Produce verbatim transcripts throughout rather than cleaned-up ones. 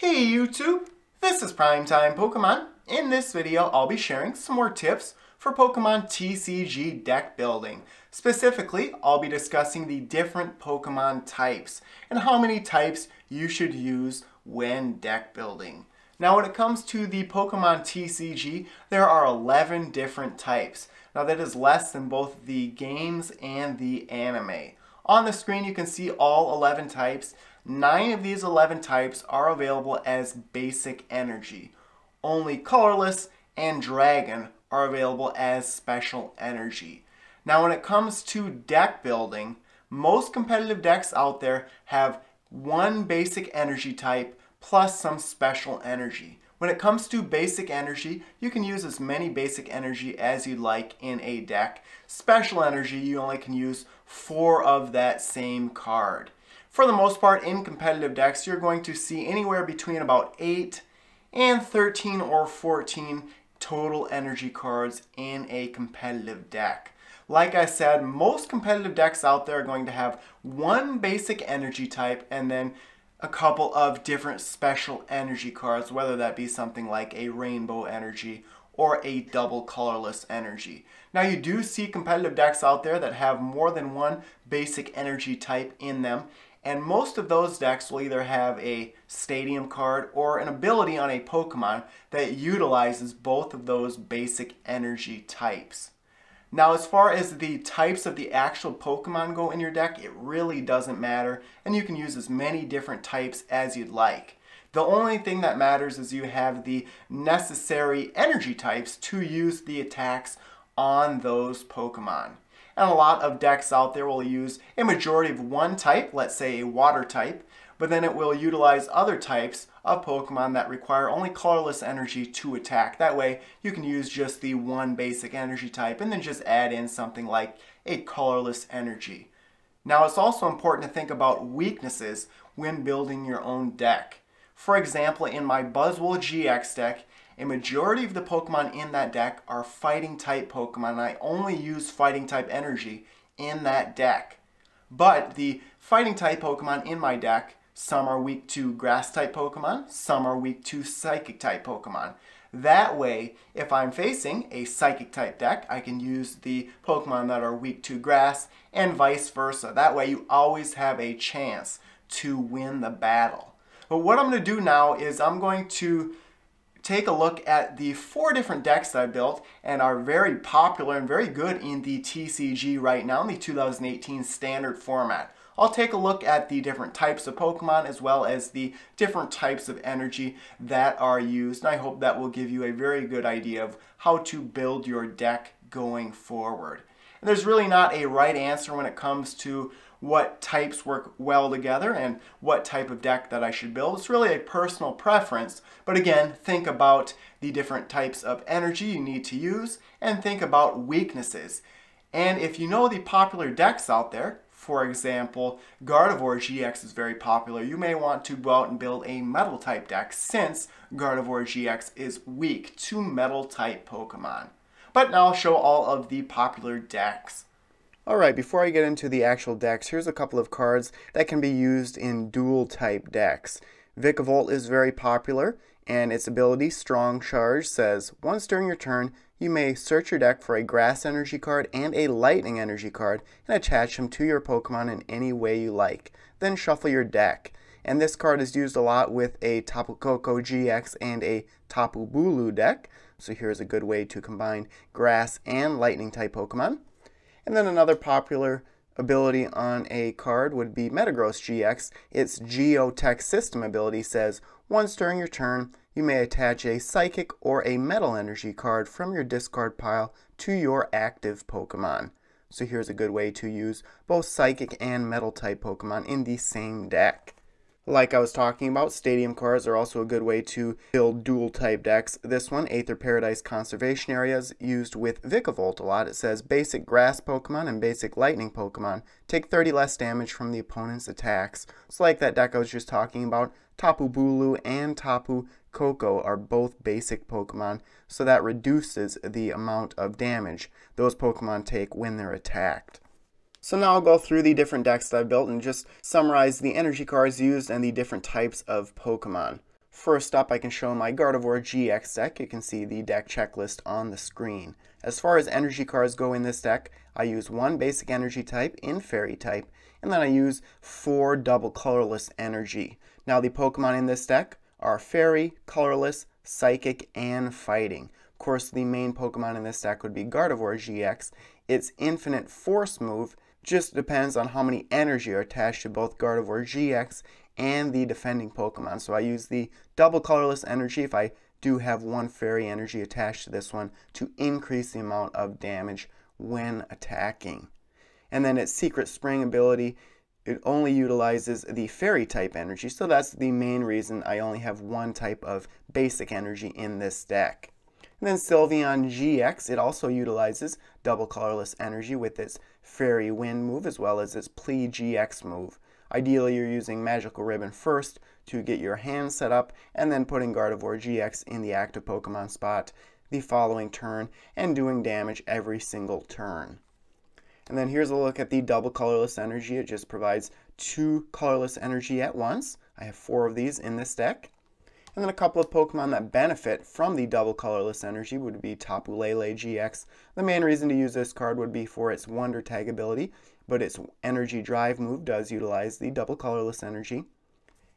Hey YouTube, this is Primetime Pokemon. In this video, I'll be sharing some more tips for Pokemon T C G deck building. Specifically, I'll be discussing the different Pokemon types and how many types you should use when deck building. Now when it comes to the Pokemon T C G, there are eleven different types. Now that is less than both the games and the anime. On the screen you can see all eleven types. Nine of these eleven types are available as basic energy. Only colorless and dragon are available as special energy. Now when it comes to deck building, most competitive decks out there have one basic energy type plus some special energy. When it comes to basic energy, you can use as many basic energy as you'd like in a deck. Special energy, you only can use four of that same card. For the most part, in competitive decks, you're going to see anywhere between about eight and thirteen or fourteen total energy cards in a competitive deck. Like I said, most competitive decks out there are going to have one basic energy type and then a couple of different special energy cards, whether that be something like a Rainbow Energy or a Double Colorless Energy. Now you do see competitive decks out there that have more than one basic energy type in them. And most of those decks will either have a stadium card or an ability on a Pokemon that utilizes both of those basic energy types. Now as far as the types of the actual Pokemon go in your deck, it really doesn't matter, and you can use as many different types as you'd like. The only thing that matters is you have the necessary energy types to use the attacks on those Pokemon. And a lot of decks out there will use a majority of one type, let's say a water type, but then it will utilize other types of Pokemon that require only colorless energy to attack. That way you can use just the one basic energy type and then just add in something like a colorless energy. Now it's also important to think about weaknesses when building your own deck. For example, in my Buzzwole G X deck, a majority of the Pokemon in that deck are fighting type Pokemon, and I only use fighting type energy in that deck. But the fighting type Pokemon in my deck, some are weak to grass type Pokemon, some are weak to psychic type Pokemon. That way, if I'm facing a psychic type deck, I can use the Pokemon that are weak to grass and vice versa. That way you always have a chance to win the battle. But what I'm going to do now is I'm going to take a look at the four different decks that I built and are very popular and very good in the T C G right now in the two thousand eighteen standard format. I'll take a look at the different types of Pokemon as well as the different types of energy that are used, and I hope that will give you a very good idea of how to build your deck going forward. And there's really not a right answer when it comes to what types work well together and what type of deck that I should build. It's really a personal preference, but again, think about the different types of energy you need to use and think about weaknesses. And if you know the popular decks out there, for example, Gardevoir G X is very popular, you may want to go out and build a metal type deck since Gardevoir G X is weak to metal type Pokemon. But now I'll show all of the popular decks. Alright, before I get into the actual decks, here's a couple of cards that can be used in dual type decks. Vikavolt is very popular, and its ability, Strong Charge, says, once during your turn, you may search your deck for a grass energy card and a lightning energy card, and attach them to your Pokemon in any way you like. Then shuffle your deck. And this card is used a lot with a Tapu Koko G X and a Tapu Bulu deck, so here's a good way to combine grass and lightning type Pokemon. And then another popular ability on a card would be Metagross G X. Its Geotech System ability says, once during your turn, you may attach a Psychic or a Metal Energy card from your discard pile to your active Pokemon. So here's a good way to use both Psychic and Metal type Pokemon in the same deck. Like I was talking about, stadium cards are also a good way to build dual type decks. This one, Aether Paradise Conservation Area, is used with Vikavolt a lot. It says basic grass Pokemon and basic lightning Pokemon take thirty less damage from the opponent's attacks. So like that deck I was just talking about, Tapu Bulu and Tapu Koko are both basic Pokemon, so that reduces the amount of damage those Pokemon take when they're attacked. So now I'll go through the different decks that I've built and just summarize the energy cards used and the different types of Pokemon. First up, I can show my Gardevoir G X deck. You can see the deck checklist on the screen. As far as energy cards go in this deck, I use one basic energy type in fairy type, and then I use four double colorless energy. Now the Pokemon in this deck are fairy, colorless, psychic, and fighting. Of course, the main Pokemon in this deck would be Gardevoir G X. Its infinite force move just depends on how many energy are attached to both Gardevoir G X and the defending Pokemon. So I use the double colorless energy if I do have one fairy energy attached to this one to increase the amount of damage when attacking. And then its Secret Spring ability, it only utilizes the fairy type energy, so that's the main reason I only have one type of basic energy in this deck. And then Sylveon G X, it also utilizes double colorless energy with its fairy wind move as well as its Plee G X move. Ideally, you're using Magical Ribbon first to get your hand set up and then putting Gardevoir G X in the active Pokemon spot the following turn and doing damage every single turn. And then here's a look at the double colorless energy. It just provides two colorless energy at once. I have four of these in this deck. And then a couple of Pokemon that benefit from the double colorless energy would be Tapu Lele G X. The main reason to use this card would be for its Wonder Tag ability, but its Energy Drive move does utilize the double colorless energy.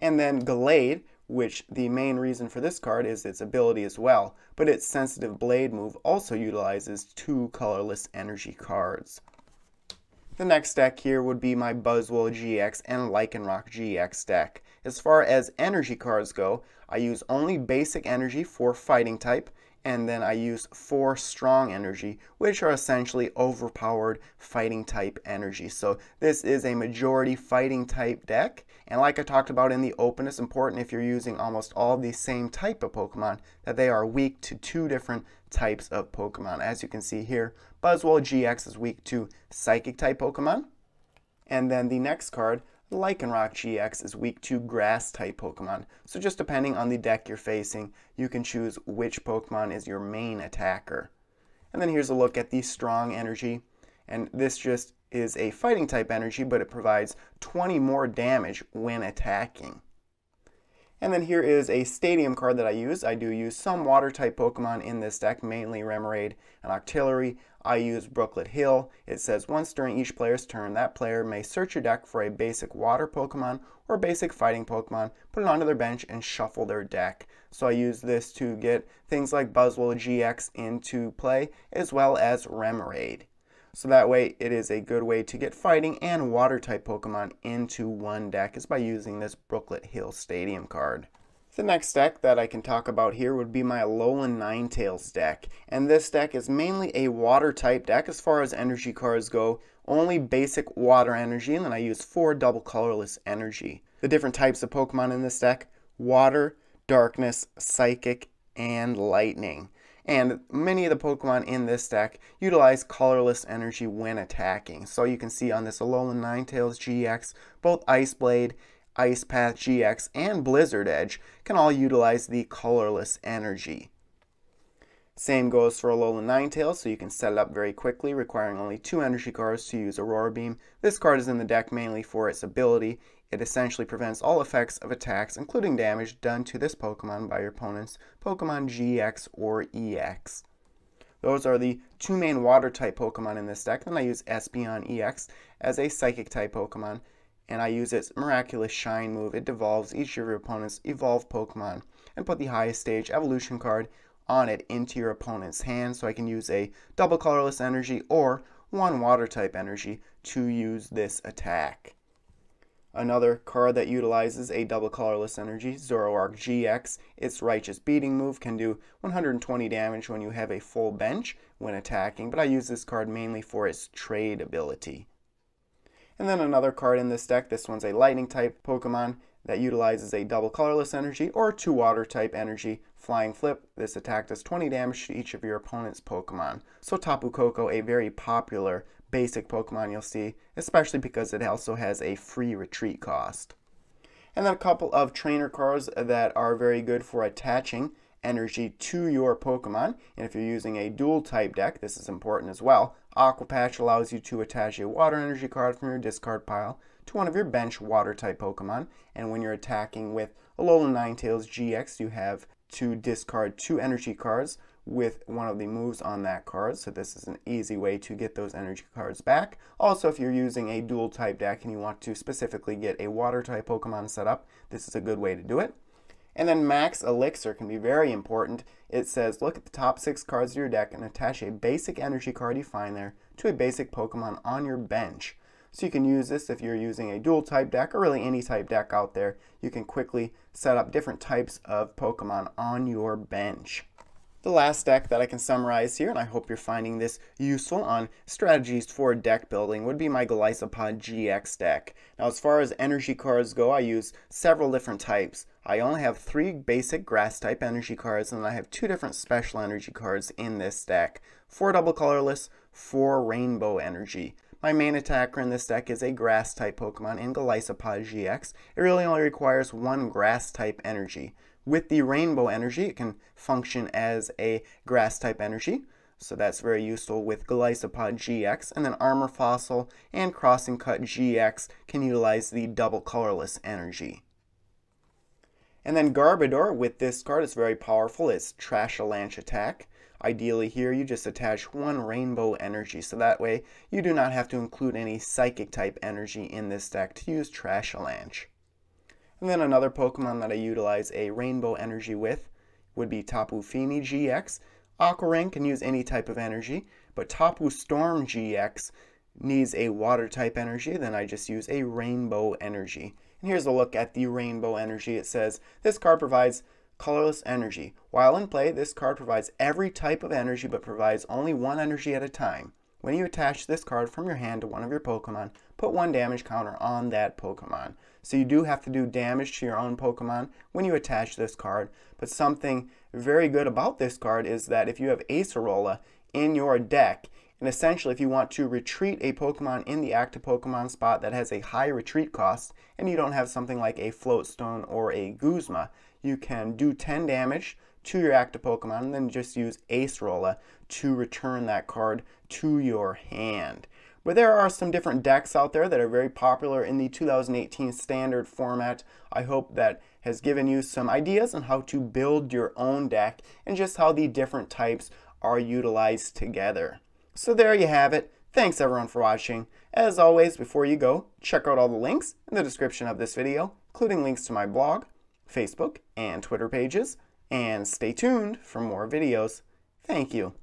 And then Gallade, which the main reason for this card is its ability as well, but its Sensitive Blade move also utilizes two colorless energy cards. The next deck here would be my Buzzwole G X and Lycanroc G X deck. As far as energy cards go, I use only basic energy for fighting type, and then I use four strong energy, which are essentially overpowered fighting type energy. So this is a majority fighting type deck, and like I talked about in the open, it's important if you're using almost all the same type of Pokemon that they are weak to two different types of Pokemon. As you can see here, Buzzwole G X is weak to psychic type Pokemon, and then the next card, Lycanroc G X, is weak to grass type Pokemon. So just depending on the deck you're facing, you can choose which Pokemon is your main attacker. And then here's a look at the strong energy, and this just is a fighting type energy, but it provides twenty more damage when attacking. And then here is a stadium card that I use. I do use some water type Pokemon in this deck, mainly Remoraid and Octillery. I use Brooklet Hill. It says once during each player's turn, that player may search your deck for a basic water Pokemon or basic fighting Pokemon, put it onto their bench, and shuffle their deck. So I use this to get things like Buzzwole G X into play, as well as Remoraid. So that way, it is a good way to get fighting and water type Pokemon into one deck, is by using this Brooklet Hill Stadium card. The next deck that I can talk about here would be my Alolan Ninetales deck, and this deck is mainly a water type deck as far as energy cards go, only basic water energy, and then I use four double colorless energy. The different types of Pokemon in this deck, water, darkness, psychic, and lightning. And many of the Pokemon in this deck utilize colorless energy when attacking. So you can see on this Alolan Ninetales G X, both Ice Blade, Ice Path G X, and Blizzard Edge can all utilize the colorless energy. Same goes for Alolan Ninetales, so you can set it up very quickly, requiring only two energy cards to use Aurora Beam. This card is in the deck mainly for its ability. It essentially prevents all effects of attacks, including damage done to this Pokemon by your opponent's Pokemon G X or E X. Those are the two main water-type Pokemon in this deck. Then I use Espeon E X as a psychic-type Pokemon, and I use its Miraculous Shine move. It devolves each of your opponent's evolved Pokemon and put the highest stage evolution card on it into your opponent's hand, so I can use a double colorless energy or one water-type energy to use this attack. Another card that utilizes a double colorless energy, Zoroark G X. Its Righteous Beating move can do one hundred twenty damage when you have a full bench when attacking, but I use this card mainly for its trade ability. And then another card in this deck, this one's a lightning type Pokemon that utilizes a double colorless energy or two water type energy, Flying Flip. This attack does twenty damage to each of your opponent's Pokemon. So Tapu Koko, a very popular basic Pokemon you'll see, especially because it also has a free retreat cost. And then a couple of trainer cards that are very good for attaching energy to your Pokemon, and if you're using a dual type deck, this is important as well. Aqua Patch allows you to attach a water energy card from your discard pile to one of your bench water-type Pokemon. And when you're attacking with Alolan Ninetales G X, you have to discard two energy cards with one of the moves on that card, so this is an easy way to get those energy cards back. Also, if you're using a dual type deck and you want to specifically get a water type Pokemon set up, this is a good way to do it. And then Max Elixir can be very important. It says look at the top six cards of your deck and attach a basic energy card you find there to a basic Pokemon on your bench. So you can use this if you're using a dual type deck or really any type deck out there. You can quickly set up different types of Pokemon on your bench. The last deck that I can summarize here, and I hope you're finding this useful on strategies for deck building, would be my Golisopod G X deck. Now as far as energy cards go, I use several different types. I only have three basic grass type energy cards, and I have two different special energy cards in this deck. Four double colorless, four rainbow energy. My main attacker in this deck is a grass type Pokemon in Golisopod G X. It really only requires one grass type energy. With the rainbow energy, it can function as a grass type energy, so that's very useful with Golisopod G X. And then Armor Fossil and Crossing Cut G X can utilize the double colorless energy. And then Garbodor with this card is very powerful. It's Trash-a-Lanch attack. Ideally here you just attach one rainbow energy, so that way you do not have to include any psychic type energy in this deck to use Trash-a-Lanch. And then another Pokemon that I utilize a rainbow energy with would be Tapu Fini G X. Aquaring can use any type of energy, but Tapu Storm G X needs a water type energy, then I just use a rainbow energy. And here's a look at the rainbow energy. It says this card provides colorless energy. While in play, this card provides every type of energy but provides only one energy at a time. When you attach this card from your hand to one of your Pokemon, put one damage counter on that Pokemon. So you do have to do damage to your own Pokemon when you attach this card, but something very good about this card is that if you have Acerola in your deck, and essentially if you want to retreat a Pokemon in the active Pokemon spot that has a high retreat cost, and you don't have something like a Float Stone or a Guzma, you can do ten damage to your active Pokemon and then just use Acerola to return that card to your hand. But there are some different decks out there that are very popular in the two thousand eighteen standard format. I hope that has given you some ideas on how to build your own deck and just how the different types are utilized together. So there you have it. Thanks everyone for watching. As always, before you go, check out all the links in the description of this video, including links to my blog, Facebook, and Twitter pages. And stay tuned for more videos. Thank you.